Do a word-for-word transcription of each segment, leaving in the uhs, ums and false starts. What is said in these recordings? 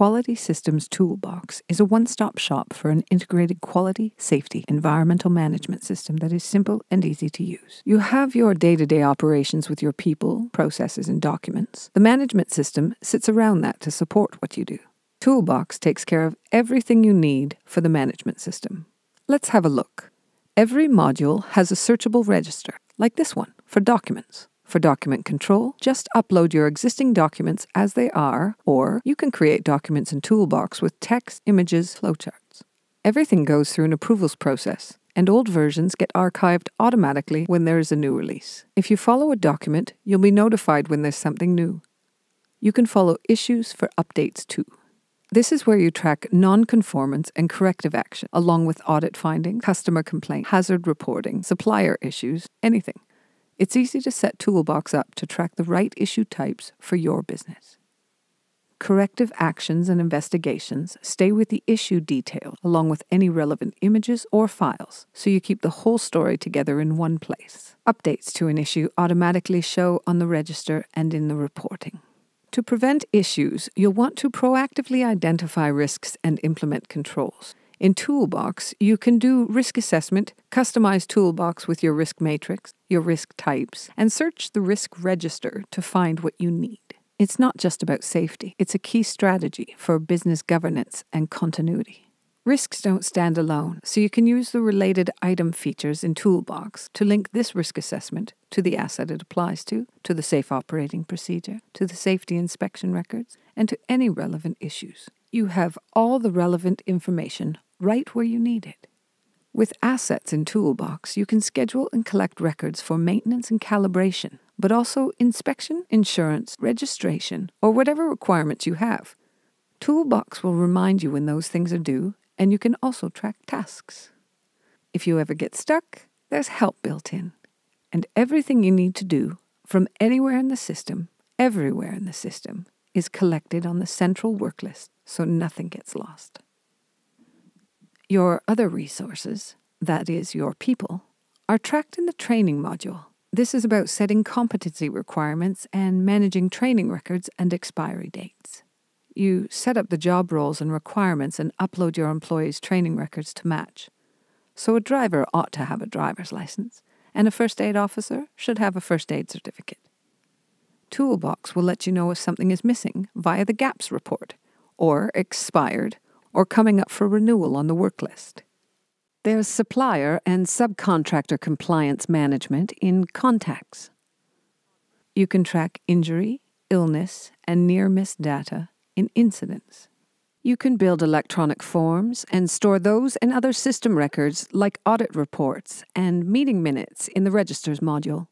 Quality Systems Toolbox is a one-stop shop for an integrated quality, safety, environmental management system that is simple and easy to use. You have your day-to-day operations with your people, processes, and documents. The management system sits around that to support what you do. Toolbox takes care of everything you need for the management system. Let's have a look. Every module has a searchable register, like this one, for documents. For document control, just upload your existing documents as they are, or you can create documents in Toolbox with text, images, flowcharts. Everything goes through an approvals process, and old versions get archived automatically when there is a new release. If you follow a document, you'll be notified when there's something new. You can follow issues for updates too. This is where you track non-conformance and corrective action, along with audit finding, customer complaint, hazard reporting, supplier issues, anything. It's easy to set Toolbox up to track the right issue types for your business. Corrective actions and investigations stay with the issue detail along with any relevant images or files, so you keep the whole story together in one place. Updates to an issue automatically show on the register and in the reporting. To prevent issues, you'll want to proactively identify risks and implement controls. In Toolbox, you can do risk assessment, customize Toolbox with your risk matrix, your risk types, and search the risk register to find what you need. It's not just about safety. It's a key strategy for business governance and continuity. Risks don't stand alone, so you can use the related item features in Toolbox to link this risk assessment to the asset it applies to, to the safe operating procedure, to the safety inspection records, and to any relevant issues. You have all the relevant information right where you need it. With assets in Toolbox, you can schedule and collect records for maintenance and calibration, but also inspection, insurance, registration, or whatever requirements you have. Toolbox will remind you when those things are due, and you can also track tasks. If you ever get stuck, there's help built in. And everything you need to do, from anywhere in the system, everywhere in the system, is collected on the central work list, so nothing gets lost. Your other resources, that is, your people, are tracked in the training module. This is about setting competency requirements and managing training records and expiry dates. You set up the job roles and requirements and upload your employees' training records to match. So a driver ought to have a driver's license, and a first aid officer should have a first aid certificate. Toolbox will let you know if something is missing via the gaps report, or expired, or coming up for renewal on the work list. There's supplier and subcontractor compliance management in contacts. You can track injury, illness, and near-miss data in incidents. You can build electronic forms and store those and other system records like audit reports and meeting minutes in the registers module.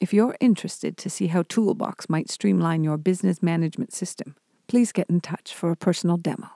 If you're interested to see how Toolbox might streamline your business management system, please get in touch for a personal demo.